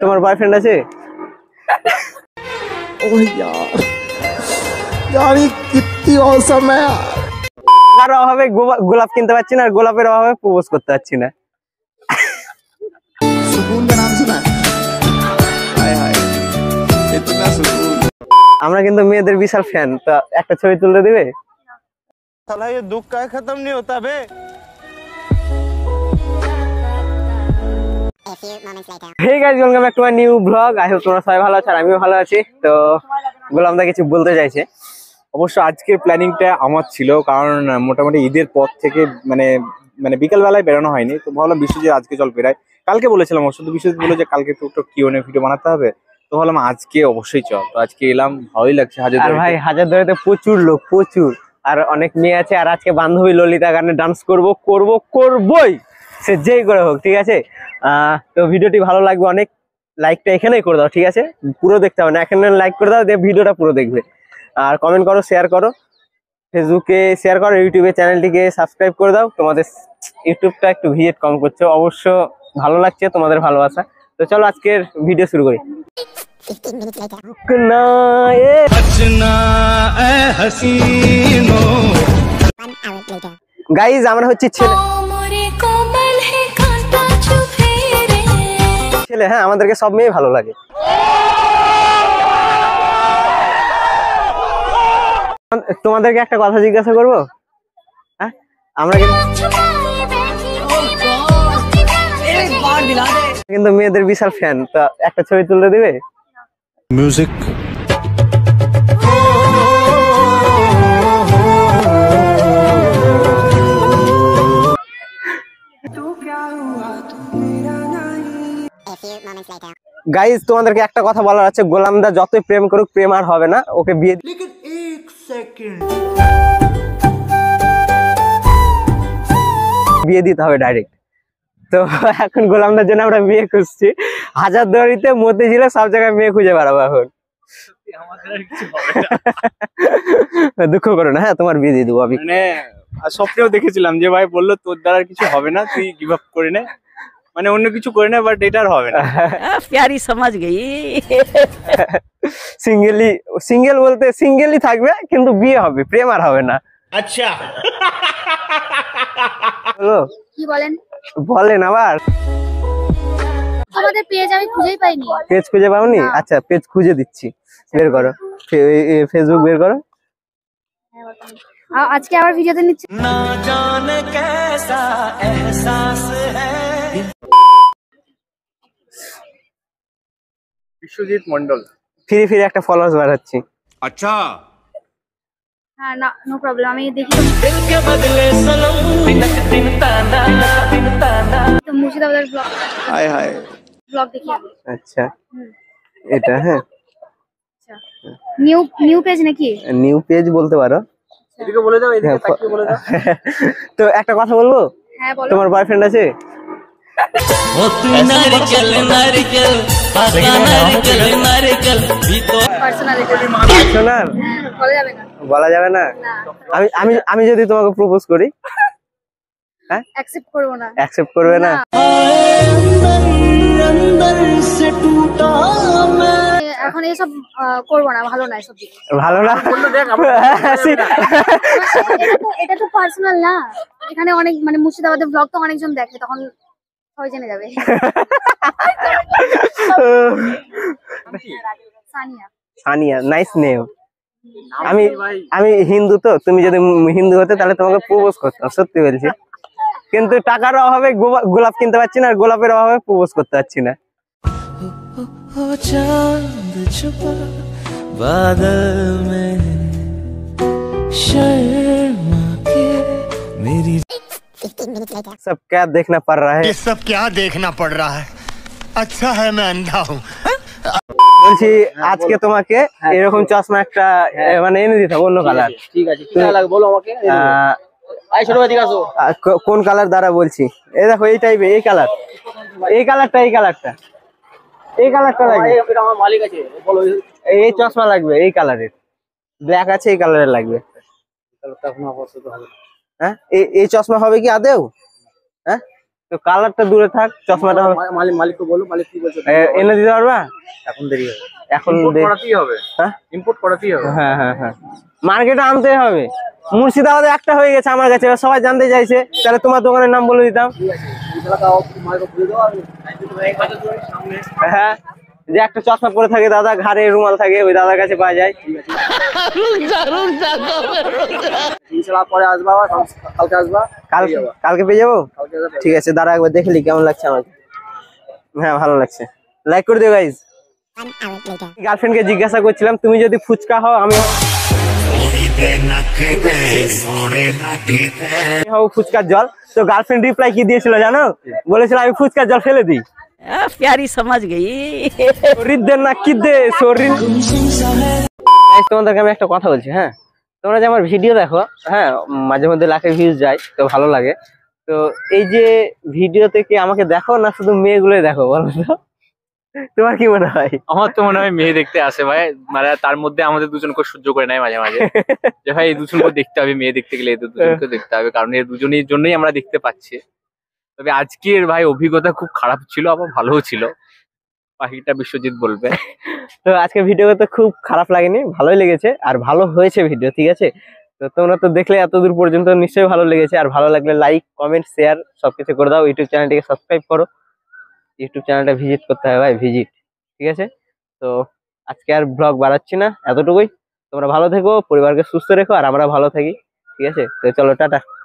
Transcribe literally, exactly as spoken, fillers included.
तुम्हारे बॉयफ्रेंड आछे? ओह यार यार ये कितनी औसम है यार। আর অভাবে গোলাপ কিনতে পাচ্ছি না, আর গোলাপের অভাবে প্রপোজ করতে পাচ্ছি না। সুকুন এর নাম শোনা? হাই হাই এতনা সুকুন। আমরা কিন্তু মেয়েদের বিশাল ফ্যান, তো একটা ছবি তুলে দিবে? শালা ये दुख का खत्म नहीं होता बे। Hey guys, welcome back to my new vlog. I hope তোমরা সবাই ভালো আছো আর আমিও ভালো আছি। তো গোলাম দা কিছু বলতে চাইছে। অবশ্য আজকের প্ল্যানিংটা আমার ছিল, কারণ মোটামুটি ঈদের পর থেকে মানে মানে বিকালবেলায় বেরোনো হয়নি, তো ভাবলাম বিশ্বজিৎ আজকে চল বেরাই। কালকে বলেছিলাম অবশ্য, তো বিশ্বজিৎ বলল যে কালকে একটু কিউএনএ ভিডিও বানাতে হবে, তো ভাবলাম আজকে অবশ্যই চল। তো আজকে এলাম, ভালোই লাগছে হাজারদুয়ারি। আর ভাই হাজারদুয়ারিতে প্রচুর লোক, প্রচুর, আর অনেক মেয়ে আছে। আর আজকে বান্ধবী ললিতা গানে ডান্স করব করব করবই, সে যেই করে হোক, ঠিক আছে? তো ভিডিওটি ভালো লাগবে অনেক, লাইকটা এখানেই করে দাও, ঠিক আছে? পুরো দেখতে হবে না, এখানে লাইক করে দাও, দিয়ে ভিডিওটা পুরো দেখবে। আর কমেন্ট করো, শেয়ার করো, ফেসবুকে শেয়ার করো, ইউটিউবে চ্যানেলটিকে সাবস্ক্রাইব করে দাও। তোমাদের ইউটিউবটা একটু ভিজিট কম করছে, অবশ্য ভালো লাগছে তোমাদের ভালোবাসা। তো চলো আজকের ভিডিও শুরু করি। গাইজ আমরা হচ্ছে ছেলে ছেলে হ্যাঁ, আমাদেরকে সব মেয়ে ভালো লাগে। তোমাদেরকে একটা কথা জিজ্ঞাসা করবো, হ্যাঁ? আমরা কিন্তু মেয়েদের বিশাল ফ্যান, তো একটা ছবি তুলে দিবে? মিউজিক গাইজ তোমাদেরকে একটা কথা বলার আছে, গোলামদা যতই প্রেম করুক প্রেম আর হবে না, ওকে বিয়ে। বিয়ে দিতে হবে ডাইরেক্ট। তো এখন গোলামদার জন্য আমরা বিয়ে খুঁজছি, হাজারদুয়ারিতে, মতিঝিলে, সব জায়গায় মেয়ে খুঁজে বেড়াবো এখন। দুঃখ করো না, হ্যাঁ তোমার বিয়ে দিয়ে দেবো। আমি স্বপ্নেও দেখেছিলাম যে ভাই বললো তোর দ্বারা কিছু হবে না, তুই গিভ আপ করে নে, মানে অন্য কিছু করে না, বাট এটার হবে না। প্যারি সমাজ গেই, সিঙ্গেলি সিঙ্গেল বলতে সিঙ্গেলই থাকবে, কিন্তু বিয়ে হবে, প্রেম আর হবে না। আচ্ছা হ্যালো, কি বলেন? বলেন আবার। আমাদের পেজ আমি খুঁজেই পাইনি। পেজ খুঁজে পাওনি? আচ্ছা পেজ খুঁজে দিচ্ছি, বের করো, ফেসবুক বের করো। আজকে আবার ভিডিওতে নিচ্ছি। না জানে কেসা এহসাস হ্যায়। বিশ্বজিৎ মন্ডল। ফিরে ফিরে একটা ফলোয়ার্স বাড়াচ্ছি। আচ্ছা হ্যাঁ, না নো প্রবলেম, আমি দেখি। দিল কে বদলে সনম বিনক দিন তানা দিন তানা। তো মুর্শিদাবাদের ব্লগ। হাই হাই ব্লগ দেখি আমি। আচ্ছা এটা হ্যাঁ, আচ্ছা নিউ নিউ পেজ নাকি? নিউ পেজ বলতে পারো। এদিকে বলে দাও, এদিকে তাকিয়ে বলে দাও। তো একটা কথা বলবো? হ্যাঁ বলো। তোমার বয়ফ্রেন্ড আছে? ও তুই নারকেল নারকেল পাতা নারকেল নারকেল ভিতর পার্সোনাল এটা পার্সোনাল বলা যাবে না। বলা যাবে না? আমি আমি আমি যদি তোমাকে প্রপোজ করি, হ্যাঁ অ্যাকসেপ্ট করবে না? অ্যাকসেপ্ট করবে না? अंदर से टूटा मैं এখন এসব করব না, ভালো না এসব। ভালো না বললো দেখ, আমরা এটা তো এটা তো পার্সোনাল না, এখানে অনেক মানে মুর্শিদাবাদের ব্লগ তো অনেকজন দেখে, তখন সবাই জেনে যাবে। সানিয়া। Sania nice name. আমি আমি হিন্দু, তো তুমি যদি হিন্দু হতে তাহলে তোমাকে প্রপোজ করতাম, সত্যি বলছি। কিন্তু টাকার অভাবে গোলাপ কিনতে পারছি না, আর গোলাপের অভাবে প্রপোজ করতে পারছি না। सब क्या देखना पड़ रहा है, सब क्या देखना पड़ रहा है। अच्छा है मैं अंधा हूँ। বলছি আজকে তোমাকে এরকম চশমা একটা মানে এনে দিতে হবে, অন্য কালার। ঠিক আছে, কি লাগবে বলো আমাকে। আই ছোট ভাই দিগাছো কোন কালার দ্বারা বলছি? এই দেখো এই টাইপের, এই কালার, এই কালারটা, এই কালারটা, এই কালারটা লাগবে। এটা আমার মালিক আছে, বলো। এই চশমা লাগবে এই কালারের, ব্ল্যাক আছে এই কালারের লাগবে। তাহলে তখন অবশ্যই হবে। হ্যাঁ এই চশমা হবে কি আদেও? হ্যাঁ तो कलर तो दूरे থাক চশমাটা মালিক মালিক তো বলো মালিক কি বলছো এনে দিতে পারবা এখন দেরি হবে এখন করাতেই হবে হ্যাঁ ইম্পোর্ট করাতেই হবে হ্যাঁ হ্যাঁ হ্যাঁ মার্কেটে আনতে হবে মুর্শিদাবাদে একটা হয়ে গেছে আমার কাছে সবাই জানতে চাইছে তাহলে তোমার দোকানের নাম বলে দিতাম এইটা দাও মালিক বলে দাও আর এক হাজার দুই সামনে হ্যাঁ যে একটা চশমা পরে থাকে দাদা ঘাড়ে রুমাল থাকে ওই দাদার কাছে পাওয়া যায় জরুর যাও ইনশাআল্লাহ পরে আসবা কালকে আসবা কালকে কালকে পেয়ে যাব কালকে যাব ঠিক আছে দাঁড়া একবার দেখে লি কেমন লাগছে আমাকে হ্যাঁ ভালো লাগছে লাইক করে দিও गाइस গার্লফ্রেন্ড কে জিজ্ঞাসা করছিলাম তুমি যদি ফুচকা হও আমি হও ফুচকা জল তো গার্লফ্রেন্ড রিপ্লাই কি দিয়েছিল জানো বলেছিল আমি ফুচকা জল ফেলে দিই आ, प्यारी समझ गई ना कि तुम्हारे एक कथा बोल हाँ तुम्हारा जो भिडियो देखो हाँ माझे मध्य लाखे भिउज जाए तो भलो लागे तो भिडियो के देखो ना शुद्ध मे गो देखो बोलो तो तुम्हार की मना है আমার তো মনে হয় মেয়ে দেখতে আসে ভাই মানে তার মধ্যে আমাদের দুজনকে সহ্য করে নাই মাঝে মাঝে যে ভাই এই দুজনকে দেখতে হবে মেয়ে দেখতে গেলে এই দুজনকে দেখতে হবে কারণ এই দুজনের জন্যই আমরা দেখতে পাচ্ছি তবে আজকের ভাই অভিজ্ঞতা খুব খারাপ ছিল আবার ভালোও ছিল বাকিটা বিশ্বজিৎ বলবে তো আজকে ভিডিও তো খুব খারাপ লাগেনি ভালোই লেগেছে আর ভালো হয়েছে ভিডিও ঠিক আছে তো তোমরা তো দেখলে এত দূর পর্যন্ত নিশ্চয়ই ভালো লেগেছে আর ভালো লাগলে লাইক কমেন্ট শেয়ার সবকিছু করে দাও ইউটিউব চ্যানেলটিকে সাবস্ক্রাইব করো ইউটিউব চ্যানেলটা ভিজিট করতে হবে ভাই ভিজিট ঠিক আছে তো আজকে আর ব্লগ বাড়াচ্ছি না এতটুকুই তোমরা ভালো থেকো পরিবারকে সুস্থ রেখো আর আমরা ভালো থাকি ঠিক আছে তো চলো টাটা।